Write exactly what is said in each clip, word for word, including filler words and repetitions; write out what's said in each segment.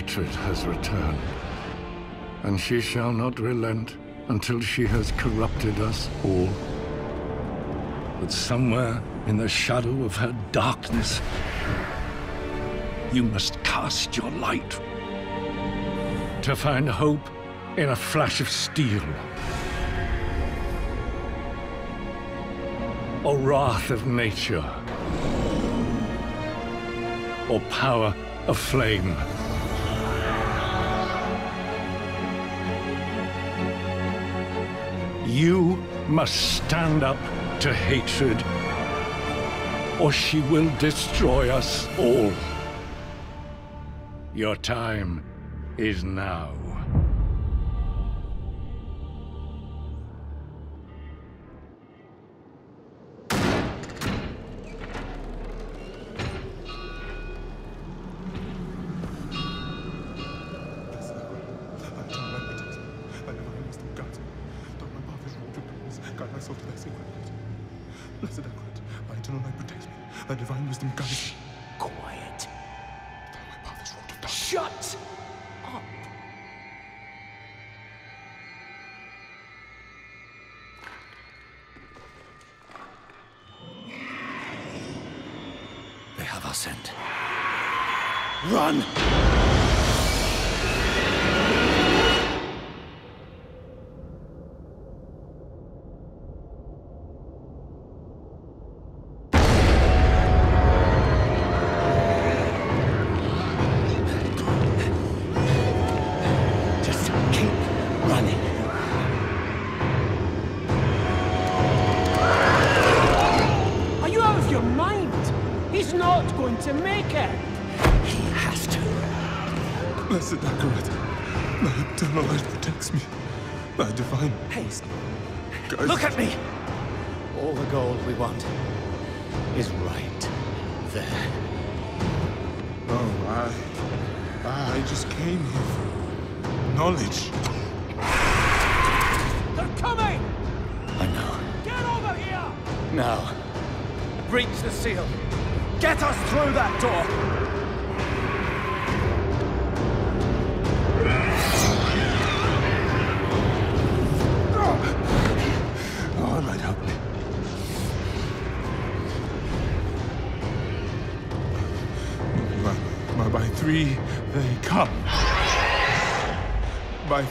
hatred has returned, and she shall not relent until she has corrupted us all. But somewhere in the shadow of her darkness, you must cast your light to find hope in a flash of steel, or wrath of nature, or power of flame. You must stand up to hatred, or she will destroy us all. Your time is now.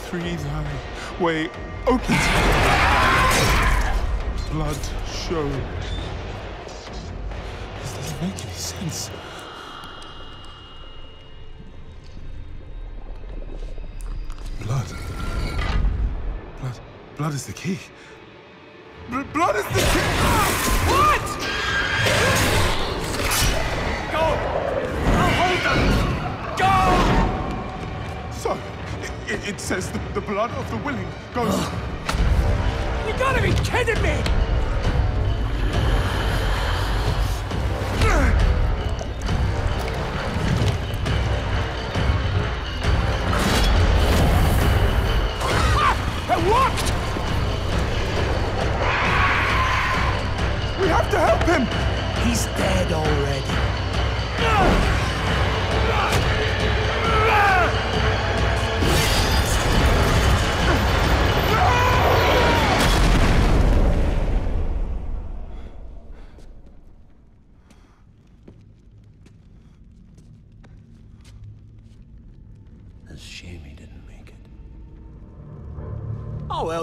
Free thy way open. Blood show. This doesn't make any sense. Blood. Blood. Blood is the key. B blood is the key. What? Go. I'll hold them. Go. Sorry. It says the, the blood of the willing goes... You gotta be kidding me! It worked! We have to help him! He's dead already.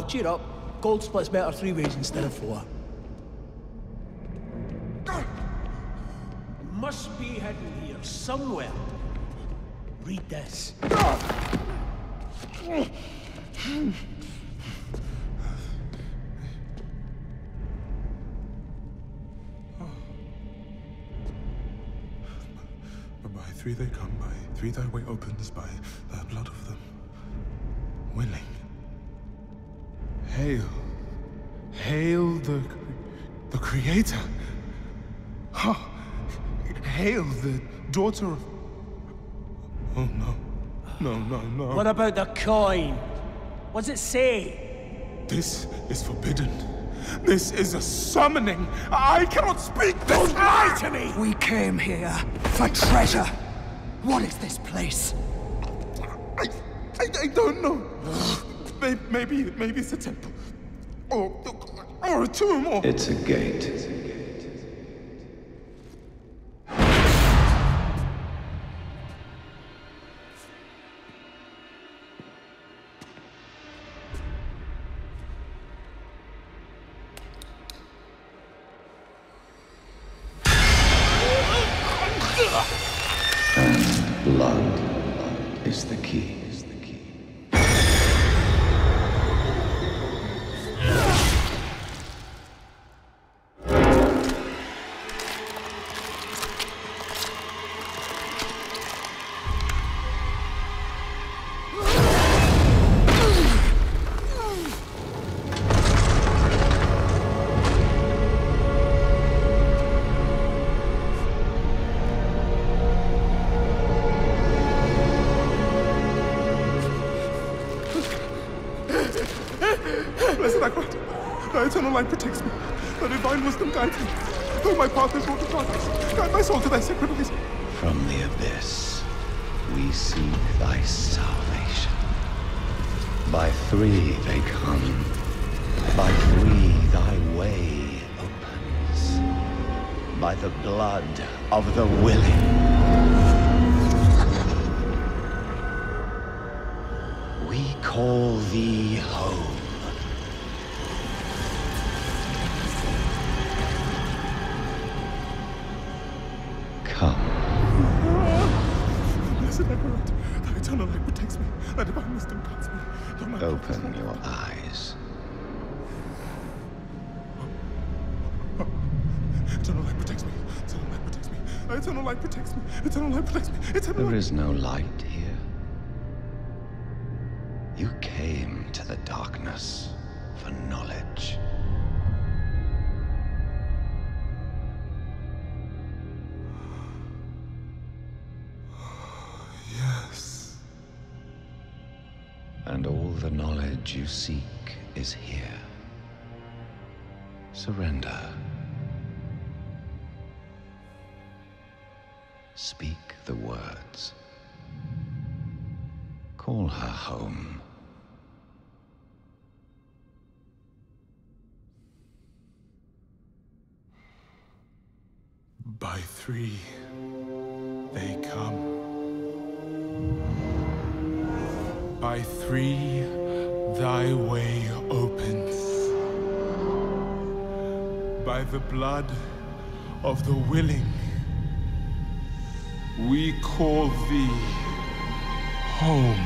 Cheer up. Cold split's better three ways instead of four. Must be hidden here somewhere. Read this. By three they come, by three thy way opens, by the blood of them willing. Hail, hail the, the creator, oh, hail the daughter of, oh no, no, no, no. What about the coin? What's it say? This is forbidden. This is a summoning. I cannot speak this. Don't lie to me. We came here for treasure. What is this place? I, I don't know. Maybe, maybe it's a temple. Or, or a tomb, or... It's a gate. It's a gate. Light protects me. The divine wisdom guides me. Though my path is not to darkness, guide my soul to thy sacred place. From the abyss, we seek thy salvation. By three they come. By three thy way opens. By the blood of the willing. We call thee home. Open your eyes. Eternal light protects me. Eternal light protects me. Eternal light protects me. Eternal light protects me. Eternal light. There is no light here. You came to the darkness for knowledge. And all the knowledge you seek is here. Surrender. Speak the words. Call her home. By three, they come. By three, thy way opens. By the blood of the willing, we call thee home.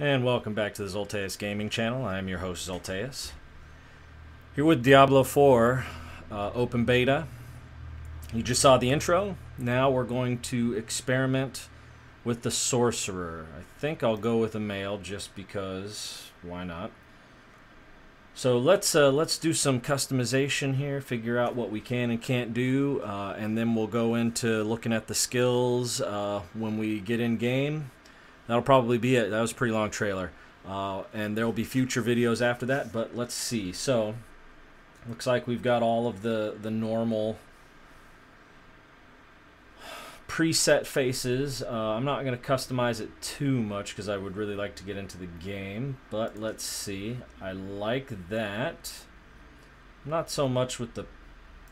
And welcome back to the Zoltais Gaming Channel. I am your host, Zoltais. Here with Diablo four uh, Open Beta. You just saw the intro. Now we're going to experiment with the Sorcerer. I think I'll go with a male just because, why not? So let's uh, let's do some customization here, figure out what we can and can't do, uh, and then we'll go into looking at the skills uh, when we get in game. That'll probably be it. That was a pretty long trailer, uh, and there will be future videos after that. But let's see. So looks like we've got all of the the normal preset faces. Uh, I'm not going to customize it too much because I would really like to get into the game, but let's see. I like that. Not so much with the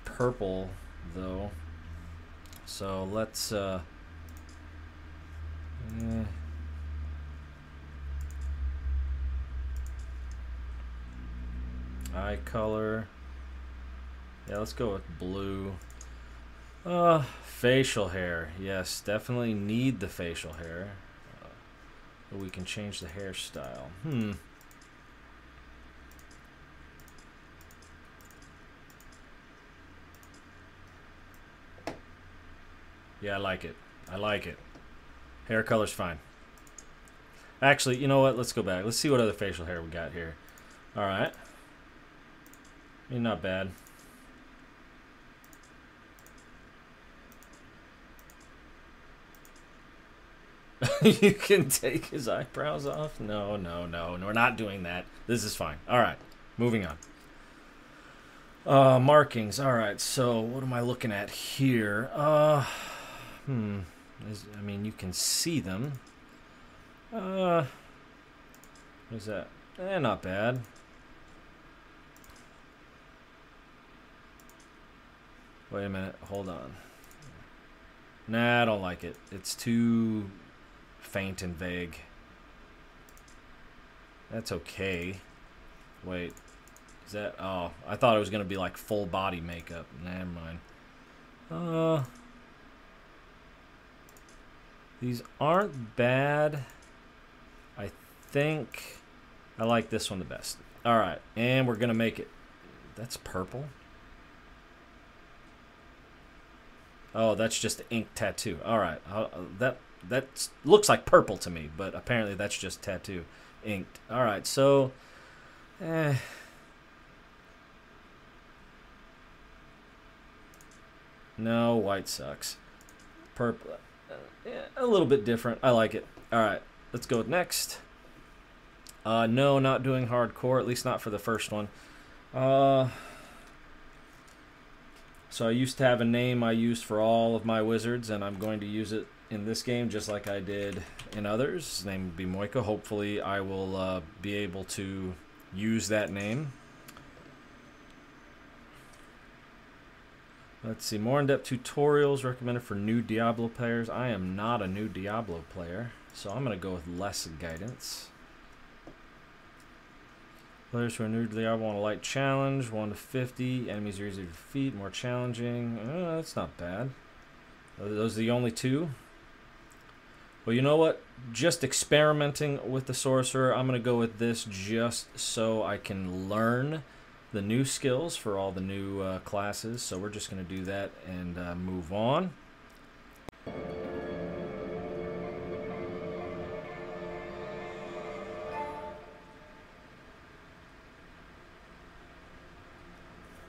purple though. So let's uh, eh. eye color. Yeah, let's go with blue. Uh, facial hair. Yes, definitely need the facial hair. Uh, but we can change the hairstyle. Hmm. Yeah, I like it. I like it. Hair color's fine. Actually, you know what? Let's go back. Let's see what other facial hair we got here. All right. I mean, not bad. You can take his eyebrows off? No, no, no, no, we're not doing that. This is fine. All right, moving on. Uh, markings. All right, so what am I looking at here? Uh, hmm. Is, I mean, you can see them. Uh, what is that? Eh, not bad. Wait a minute. Hold on. Nah, I don't like it. It's too faint and vague. That's okay. Wait, is that? Oh, I thought it was gonna be like full body makeup. Never mind. Uh, these aren't bad. I think I like this one the best. All right, and we're gonna make it. That's purple. Oh, that's just ink tattoo. All right, uh, that. That looks like purple to me, but apparently that's just tattoo inked. All right, so eh. No, white sucks. Purple, uh, yeah, a little bit different. I like it. All right, let's go with next. Uh, no, not doing hardcore, at least not for the first one. Uh, so I used to have a name I used for all of my wizards, and I'm going to use it in this game just like I did in others. His name would be Moika. Hopefully I will uh, be able to use that name. Let's see, more in-depth tutorials recommended for new Diablo players. I am not a new Diablo player, so I'm gonna go with less guidance. Players who are new to Diablo want a light challenge, one to fifty. Enemies are easier to defeat, more challenging. Uh, that's not bad. Those are the only two. Well, you know what? Just experimenting with the Sorcerer, I'm going to go with this just so I can learn the new skills for all the new uh, classes. So we're just going to do that and uh, move on.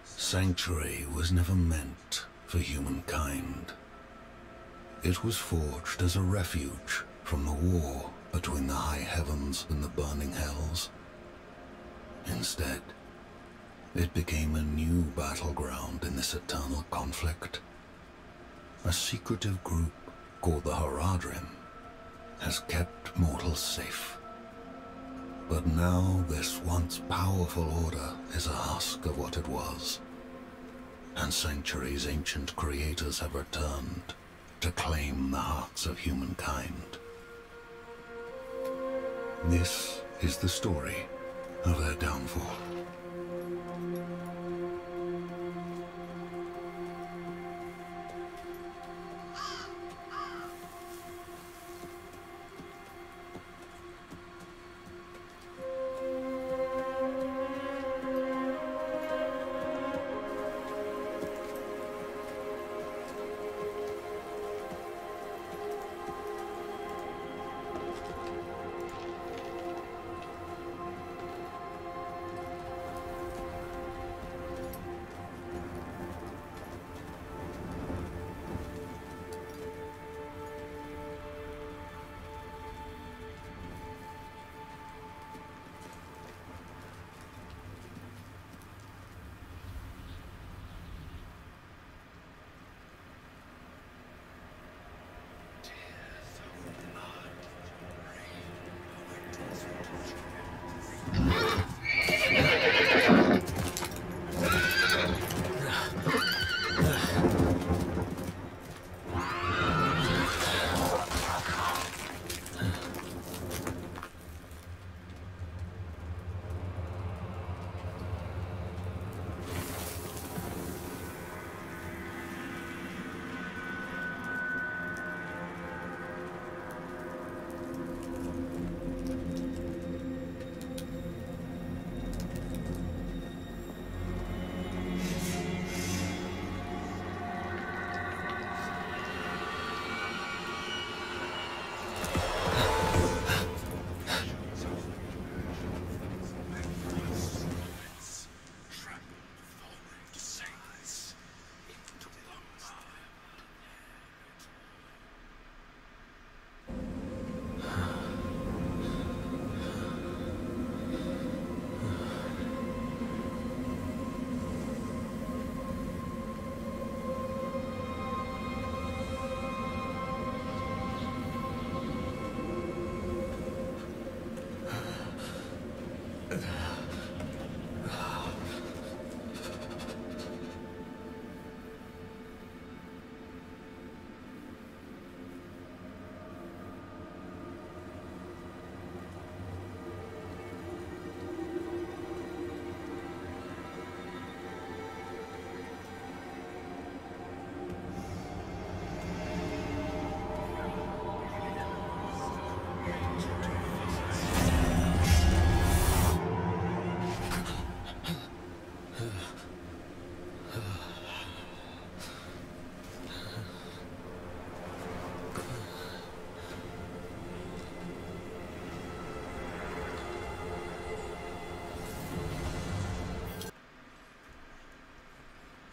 Sanctuary was never meant for humankind. It was forged as a refuge from the war between the high heavens and the burning hells. Instead, it became a new battleground in this eternal conflict. A secretive group called the Horadrim has kept mortals safe. But now this once powerful order is a husk of what it was, and Sanctuary's ancient creators have returned to claim the hearts of humankind. This is the story of their downfall.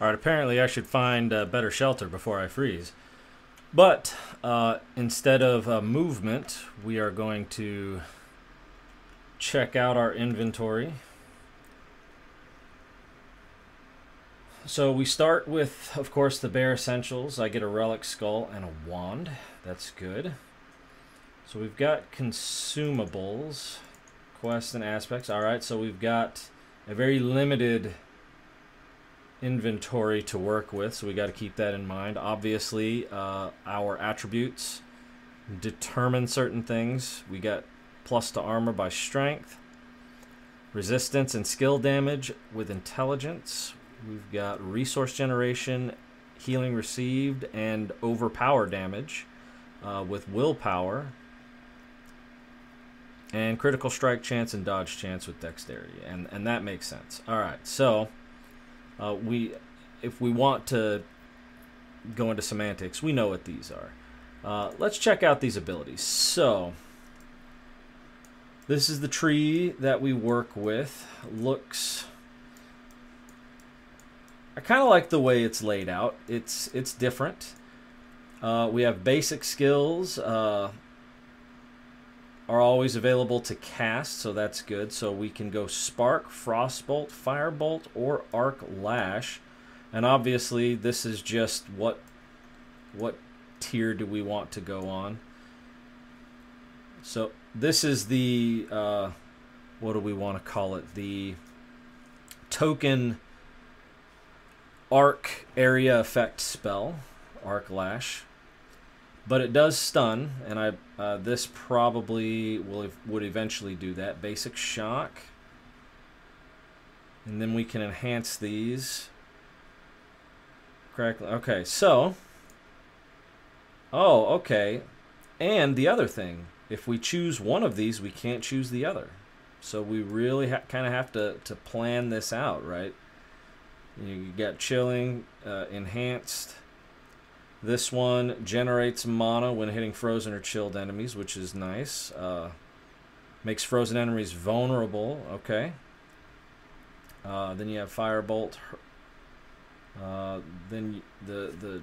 Alright, apparently I should find a better shelter before I freeze. But uh, instead of uh, movement, we are going to check out our inventory. So we start with, of course, the bare essentials. I get a relic skull and a wand. That's good. So we've got consumables, quests, and aspects. All right, so we've got a very limited inventory to work with, so we got to keep that in mind. Obviously, uh, our attributes determine certain things. We got plus to armor by strength, resistance and skill damage with intelligence. We've got resource generation, healing received, and overpower damage uh, with willpower. And critical strike chance and dodge chance with dexterity. And, and that makes sense. All right, so uh, we, if we want to go into semantics, we know what these are. Uh, let's check out these abilities. So this is the tree that we work with. Looks... I kind of like the way it's laid out. It's it's different. Uh, we have basic skills uh, are always available to cast, so that's good. So we can go Spark, Frostbolt, Firebolt, or Arc Lash. And obviously, this is just what what tier do we want to go on. So this is the uh, what do we want to call it? The token arc area effect spell, Arc Lash, but it does stun, and I uh, this probably will would eventually do that. Basic shock, and then we can enhance these. Correctly. Okay, so oh okay, and the other thing, if we choose one of these, we can't choose the other, so we really ha kind of have to to plan this out, right? You got chilling, uh, enhanced. This one generates mana when hitting frozen or chilled enemies, which is nice. Uh, makes frozen enemies vulnerable. Okay. Uh, then you have Firebolt. Uh, then the the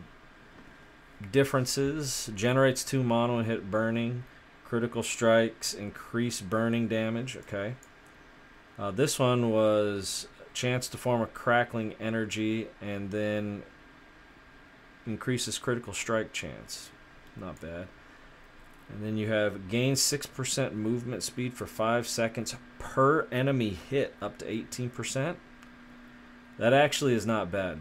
differences. Generates two mana and hit burning. Critical strikes increase burning damage. Okay. Uh, this one was... chance to form a crackling energy and then increases critical strike chance. Not bad. And then you have gain six percent movement speed for five seconds per enemy hit, up to eighteen percent. That actually is not bad.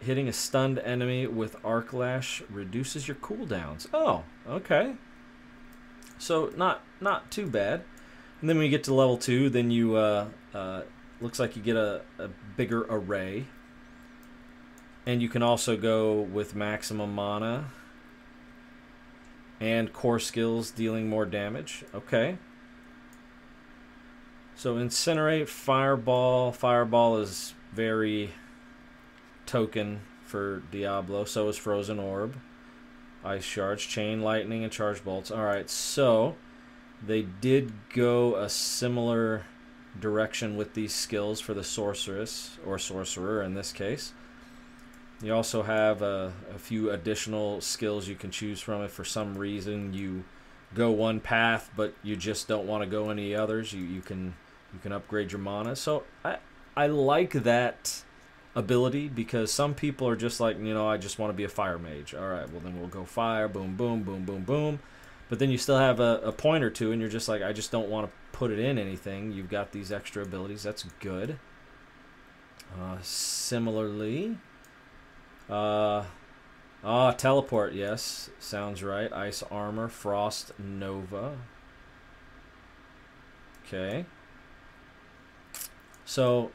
Hitting a stunned enemy with Arc Lash reduces your cooldowns. Oh, okay. So not not too bad. And then when you get to level two, then you... Uh, uh, looks like you get a, a bigger array. And you can also go with maximum mana and core skills dealing more damage. Okay. So incinerate, fireball. Fireball is very token for Diablo. So is frozen orb, ice shards, chain lightning, and charge bolts. Alright, so they did go a similar... direction with these skills for the sorceress, or sorcerer in this case. You also have a, a few additional skills you can choose from. If for some reason you go one path but you just don't want to go any others, you, you can you can upgrade your mana. So I, I like that ability, because some people are just like, you know, I just want to be a fire mage. Alright, well then we'll go fire, boom, boom, boom, boom, boom. But then you still have a, a point or two, and you're just like, I just don't want to put it in anything. You've got these extra abilities. That's good. Uh, similarly, uh, ah, teleport, yes. Sounds right. Ice armor, frost, nova. Okay. So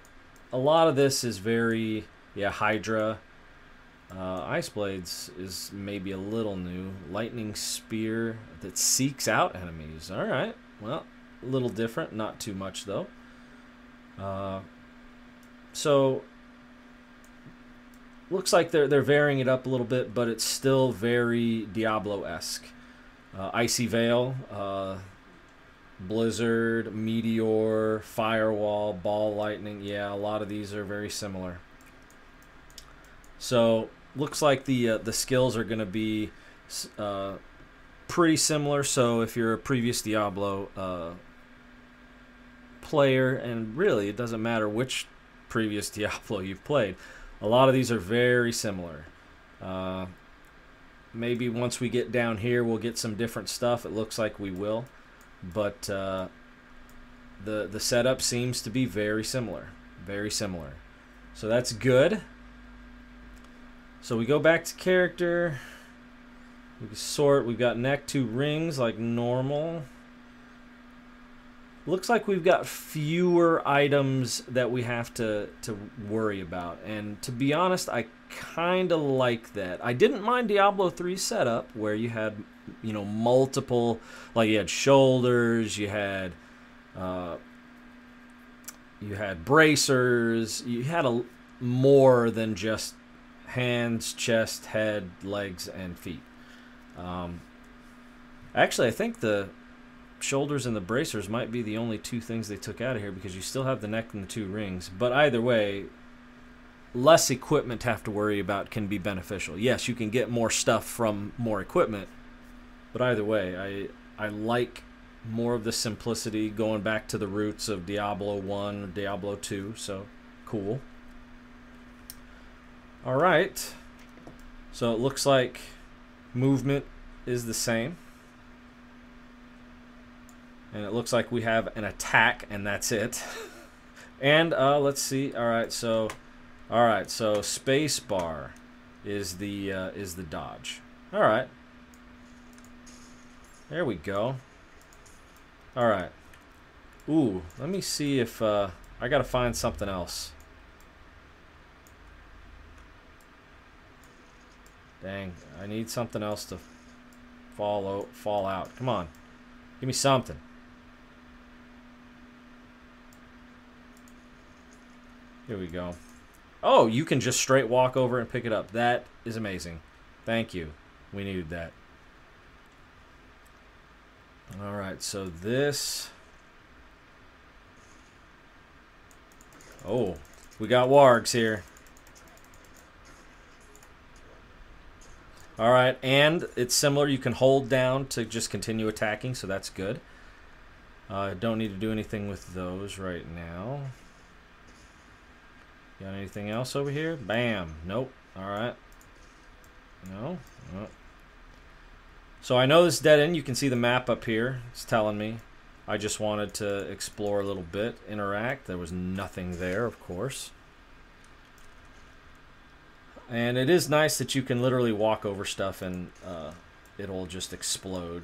a lot of this is very, yeah, Hydra. Uh, Ice Blades is maybe a little new. Lightning Spear that seeks out enemies. Alright, well, a little different. Not too much, though. Uh, so, looks like they're, they're varying it up a little bit, but it's still very Diablo-esque. Uh, Icy Veil, uh, Blizzard, Meteor, Firewall, Ball Lightning. Yeah, a lot of these are very similar. So looks like the uh, the skills are going to be uh, pretty similar. So if you're a previous Diablo uh, player, and really it doesn't matter which previous Diablo you've played, a lot of these are very similar. Uh, maybe once we get down here we'll get some different stuff. It looks like we will, but uh, the the setup seems to be very similar, very similar. So that's good. So we go back to character. We can sort. We've got neck, two rings like normal. Looks like we've got fewer items that we have to, to worry about. And to be honest, I kind of like that. I didn't mind Diablo three setup where you had, you know, multiple, like you had shoulders, you had, uh, you had bracers, you had a, more than just hands, chest, head, legs, and feet. Um, actually, I think the shoulders and the bracers might be the only two things they took out of here, because you still have the neck and the two rings. But either way, less equipment to have to worry about can be beneficial. Yes, you can get more stuff from more equipment, but either way, I I like more of the simplicity, going back to the roots of Diablo one or Diablo two. So cool. All right, so it looks like movement is the same. And it looks like we have an attack, and that's it. And uh, let's see. All right, so, all right, so spacebar is the uh, is the dodge. All right, there we go. All right. Ooh, let me see if uh, I gotta find something else. Dang, I need something else to follow fall out. Come on, give me something. Here we go. Oh, you can just straight walk over and pick it up. That is amazing. Thank you. We needed that. All right, so this... Oh, we got wargs here. All right, and it's similar. You can hold down to just continue attacking, so that's good. Uh, don't need to do anything with those right now. Got anything else over here? Bam. Nope. All right. No. Nope. So I know this dead end. You can see the map up here. It's telling me. I just wanted to explore a little bit, interact. There was nothing there, of course. And it is nice that you can literally walk over stuff and uh, it'll just explode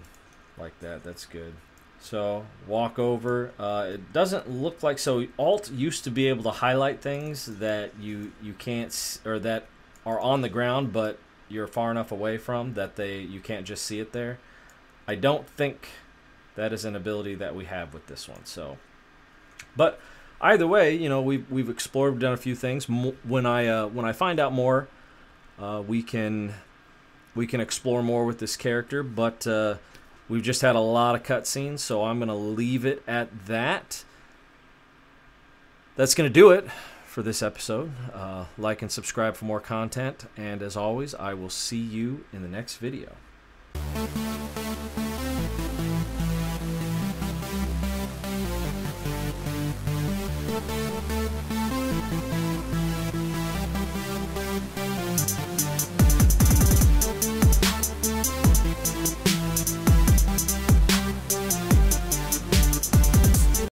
like that. That's good. So walk over. Uh, it doesn't look like, so Alt used to be able to highlight things that you you can't, or that are on the ground but you're far enough away from that they you can't just see it there. I don't think that is an ability that we have with this one. So, but either way, you know, we've we've explored, we've done a few things. When I uh, when I find out more, uh, we can we can explore more with this character, but. Uh, We've just had a lot of cutscenes, so I'm going to leave it at that. That's going to do it for this episode. Uh, like and subscribe for more content. And as always, I will see you in the next video.